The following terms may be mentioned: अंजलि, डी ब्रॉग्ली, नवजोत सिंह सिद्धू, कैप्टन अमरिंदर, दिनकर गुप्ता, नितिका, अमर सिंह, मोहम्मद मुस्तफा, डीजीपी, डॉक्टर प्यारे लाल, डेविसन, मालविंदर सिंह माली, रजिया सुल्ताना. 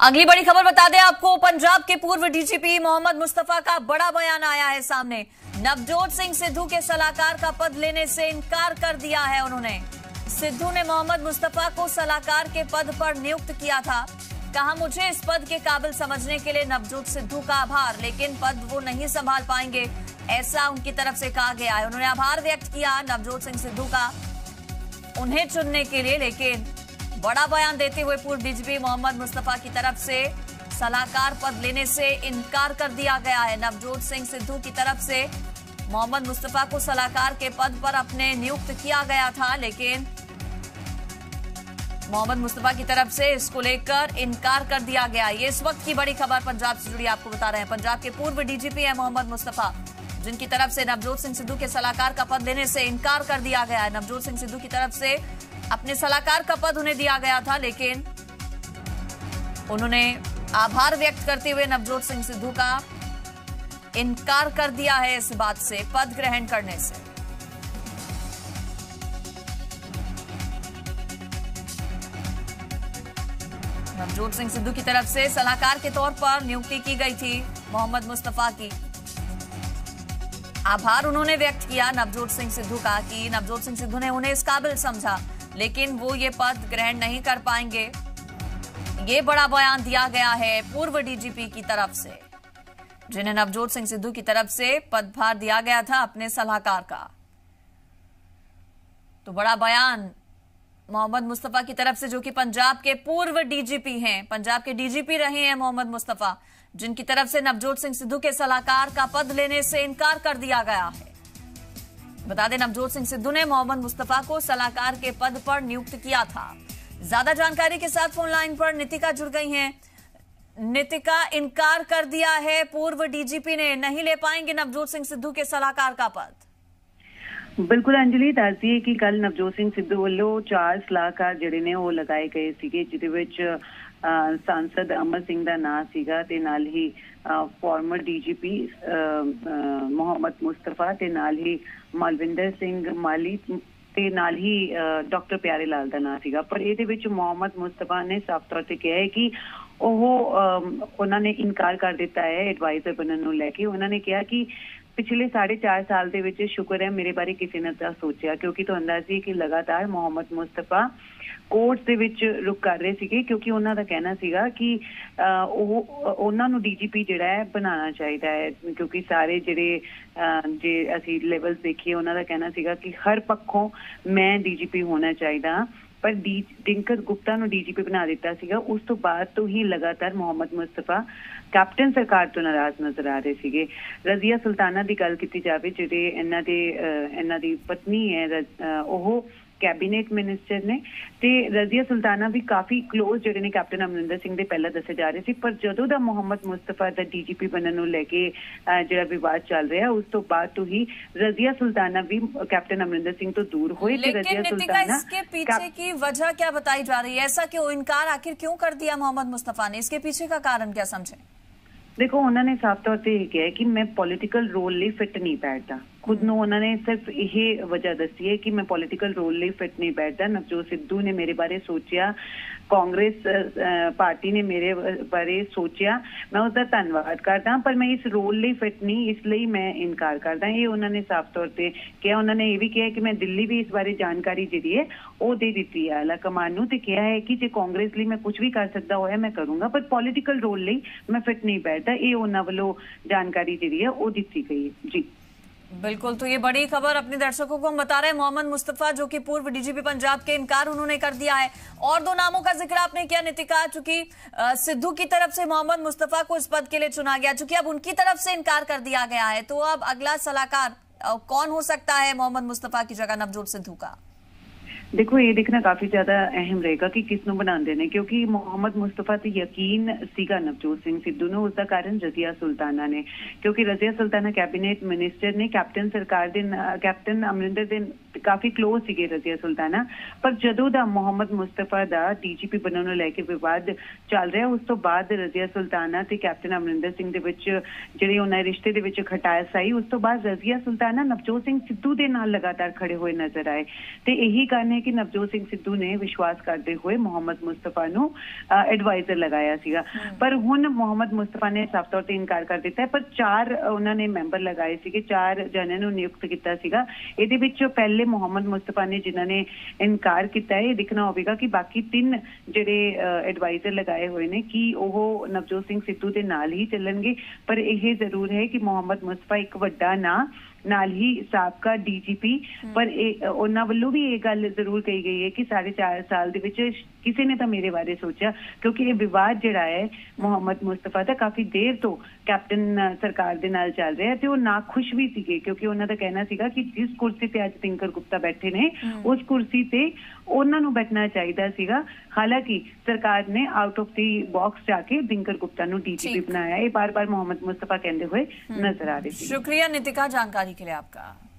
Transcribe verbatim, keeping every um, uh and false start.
अगली बड़ी खबर बता दें आपको, पंजाब के पूर्व डीजीपी मोहम्मद मुस्तफा का बड़ा बयान आया है सामने। नवजोत सिंह सिद्धू के सलाहकार का पद लेने से इनकार कर दिया है उन्होंने। सिद्धू ने मोहम्मद मुस्तफा को सलाहकार के पद पर नियुक्त किया था। कहा, मुझे इस पद के काबिल समझने के लिए नवजोत सिद्धू का आभार, लेकिन पद वो नहीं संभाल पाएंगे, ऐसा उनकी तरफ से कहा गया है। उन्होंने आभार व्यक्त किया नवजोत सिंह सिद्धू का उन्हें चुनने के लिए, लेकिन बड़ा बयान देते हुए पूर्व डीजीपी मोहम्मद मुस्तफा की तरफ से सलाहकार पद लेने से इनकार कर दिया गया है। नवजोत सिंह सिद्धू की तरफ से मोहम्मद मुस्तफा को सलाहकार के पद पर अपने नियुक्त किया गया था, लेकिन मोहम्मद मुस्तफा की तरफ से इसको लेकर इनकार कर दिया गया। ये इस वक्त की बड़ी खबर पंजाब से जुड़ी आपको बता रहे हैं। पंजाब के पूर्व डीजीपी है मोहम्मद मुस्तफा, जिनकी तरफ से नवजोत सिंह सिद्धू के सलाहकार का पद लेने से इनकार कर दिया गया है। नवजोत सिंह सिद्धू की तरफ से अपने सलाहकार का पद उन्हें दिया गया था, लेकिन उन्होंने आभार व्यक्त करते हुए नवजोत सिंह सिद्धू का इनकार कर दिया है इस बात से, पद ग्रहण करने से। नवजोत सिंह सिद्धू की तरफ से सलाहकार के तौर पर नियुक्ति की गई थी मोहम्मद मुस्तफा की। आभार उन्होंने व्यक्त किया नवजोत सिंह सिद्धू का कि नवजोत सिंह सिद्धू ने उन्हें इस काबिल समझा, लेकिन वो ये पद ग्रहण नहीं कर पाएंगे। ये बड़ा बयान दिया गया है पूर्व डीजीपी की तरफ से, जिन्हें नवजोत सिंह सिद्धू की तरफ से पदभार दिया गया था अपने सलाहकार का। तो बड़ा बयान मोहम्मद मुस्तफा की तरफ से, जो कि पंजाब के पूर्व डीजीपी हैं, पंजाब के डीजीपी रहे हैं मोहम्मद मुस्तफा, जिनकी तरफ से नवजोत सिंह सिद्धू के सलाहकार का पद लेने से इनकार कर दिया गया है। बता दें, नवजोत सिंह सिद्धू ने मोहम्मद मुस्तफा को सलाहकार के पद पर नियुक्त किया था। ज्यादा जानकारी के साथ फोन लाइन पर नितिका जुड़ गई हैं। नितिका, इनकार कर दिया है पूर्व डीजीपी ने, नहीं ले पाएंगे नवजोत सिंह सिद्धू के सलाहकार का पद। बिल्कुल अंजलि, दस्सदी कि कल नवजोत सिंह सिद्धू वालों चार सलाहकार जिहड़े ने वो लगाए गए सीगे, जिहदे विच सांसद अमर सिंह दा नाम सीगा ते नाल ही फॉर्मर डीजीपी मोहम्मद मुस्तफा ते नाल ही मालविंदर सिंह माली ते नाल ही डॉक्टर प्यारे लाल दा नाम सीगा। पर इहदे विच मोहम्मद मुस्तफा ने साफ तौर ते कहा है कि वो उन्होंने इनकार कर दिता है एडवाइजर बनने को लेके। उन्होंने कहा कि पिछले साढ़े चार साल दे विच शुक्र है मेरे बारे किसी ने तो सोचा, क्योंकि तो अंदाजी कि लगातार मोहम्मद मुस्तफा कोर्ट दे विच रुक कर रहे थे, क्योंकि उन्हों का कहना सीगा कि उन्होंने डीजीपी जिहड़ा है बनाना चाहिए है, क्योंकि सारे जिहड़े जे असी लेवल्स देखिए उन्हों का कहना सीगा कि हर पक्षों मैं डीजीपी होना चाहिए। पर डी दिनकर गुप्ता ने डीजीपी बना दिता सीगा, उस तो बाद तो ही लगातार मोहम्मद मुस्तफा कैप्टन सरकार तो नाराज नजर आ रहे सीगे। रजिया सुल्ताना की गल की जाए जिहड़े इन्हां दे इन्हां दी पत्नी है, ओह कैबिनेट मिनिस्टर ने, ते रजिया सुल्ताना भी काफ़ी क्लोज जिहड़े ने कैप्टन अमरिंदर सिंह दे पहला दस्से जा रहे थे। पर जदों दा मोहम्मद मुस्तफा दा डीजीपी बनने को लेके जिहड़ा विवाद चल रहा है, उस तो बाद तो ही रजिया सुल्ताना भी कैप्टन अमरिंदर सिंह तो दूर होए। रजिया सुल्ताना इसके पीछे की वजह क्या बताई जा रही है, ऐसा क्यों इनकार आखिर क्यों कर दिया मोहम्मद मुस्तफा ने, इसके पीछे का कारण क्या समझे? देखो, उन्होंने साफ तौर पर यही कहा है कि मैं पॉलिटिकल रोल लिए फिट नहीं बैठता। खुद नूं उन्होंने सिर्फ ये वजह दसी है कि मैं पॉलिटिकल रोल लिए फिट नहीं बैठता। नवजोत सिद्धू ने मेरे बारे सोचा, कांग्रेस पार्टी ने मेरे बारे सोचा, मैं उसका धन्यवाद करता, पर मैं इस रोल लिए फिट नहीं, इसलिए मैं इनकार करता। ये उन्होंने साफ तौर पर कहा। उन्होंने ये भी कहा कि मैं दिल्ली भी इस बारे जानकारी जी है वो दे दी है आला कमान नूं, ते कहा है कि जे कांग्रेस लिए मैं कुछ भी कर सकता होया मैं करूँगा, पर पॉलिटिकल रोल लिए मैं फिट नहीं बैठता। ये उन्होंने वालों जानकारी जी है वो दी गई है। जी बिल्कुल, तो ये बड़ी खबर अपने दर्शकों को हम बता रहे हैं। मोहम्मद मुस्तफा, जो कि पूर्व डीजीपी पंजाब के, इनकार उन्होंने कर दिया है। और दो नामों का जिक्र आपने किया नितिका, चूंकि सिद्धू की तरफ से मोहम्मद मुस्तफा को इस पद के लिए चुना गया, चूंकि अब उनकी तरफ से इनकार कर दिया गया है, तो अब अगला सलाहकार कौन हो सकता है मोहम्मद मुस्तफा की जगह नवजोत सिद्धू का? देखो, ये देखना काफी ज्यादा अहम रहेगा कि किसनों बनाते हैं, क्योंकि मोहम्मद मुस्तफा तो यकीन सीगा नवजोत सिंह सिद्धू ने, उसका कारण रजिया सुल्ताना ने, क्योंकि रजिया सुल्ताना कैबिनेट मिनिस्टर ने, कैप्टन सरकार दे कैप्टन अमरिंदर दे काफी क्लोज सीगे रजिया सुल्ताना। पर जदों दा मोहम्मद मुस्तफा दा डीजीपी बनने को लेके विवाद चल रहा, उस तो बाद रजिया सुल्ताना ते कैप्टन अमरिंदर सिंह दे विच जिहड़े उन्हां रिश्ते दे विच खटास आई, उस तो बाद रजिया सुल्ताना नवजोत सिंह सिद्धू दे नाल लगातार खड़े होए नजर आए। ते यही कारण कि नवजोत सिंह सिद्धू ने विश्वास करते हुए मोहम्मद मुस्तफा नु एडवाइजर लगाया सीगा, पर हुन मोहम्मद मुस्तफा ने साफ तौर ते इनकार कर दिता है। पर चार उन्होंने मैंबर लगाए सीगे, चार जने नु नियुक्त किया सीगा। इहदे विच पहले मोहम्मद मुस्तफा ने जिन्हां ने इनकार किया है, दिखना होगा कि बाकी तीन जिहड़े एडवाइजर लगाए हुए ने कि वह नवजोत सिंह सिद्धू के नाल ही चलणगे। पर यह जरूर है कि मोहम्मद मुस्तफा एक वड्डा नाम नाल ही साबका डीजीपी, पर उन्होंने वालों भी ये गल जरूर कही गई है कि साढ़े चार साल दे विच किसी ने तो मेरे बारे सोचा, क्योंकि ये विवाद जिहड़ा है मोहम्मद मुस्तफा का काफी देर तो कैप्टन सरकार दे नाल चल रहा है। तो ना खुश भी सीगे क्योंकि उन्होंने कहना सीगा कि जिस कुर्सी पर अज दिनकर गुप्ता बैठे ने उस कुर्सी से उन्होंने बैठना चाहिए सीगा। हालांकि सरकार ने आउट ऑफ दी बॉक्स जाके दिनकर गुप्ता नू डीजीपी बनाया, ये बार बार मोहम्मद मुस्तफा कहते हुए नजर आ रहे। शुक्रिया नितिका जानकारी के लिए आपका।